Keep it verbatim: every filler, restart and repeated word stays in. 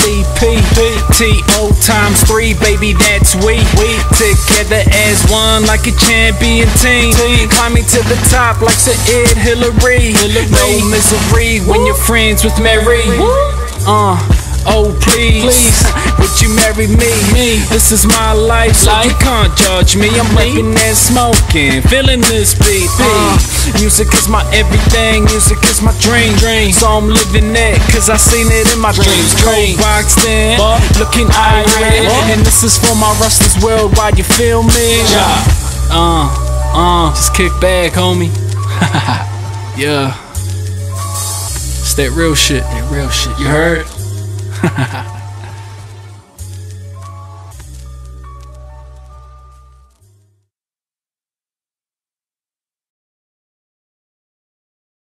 S D P T O times three, baby, that's we. We together as one like a champion team. Climbing to the top like Sir Ed Hillary. No misery when you're friends with Mary. Uh, oh please, please. Would you marry me? me? This is my life, so life. You can't judge me. I'm rapping and smoking, feeling this beat. Uh, music is my everything, music is my dream. dream. So I'm living it, cause I seen it in my dreams. Dream. Cold boxed in, but looking irate. And this is for my restless world, why you feel me? Yeah. Uh, uh, just kick back, homie. Yeah. It's that real shit, that real shit. You heard? Ha ha ha.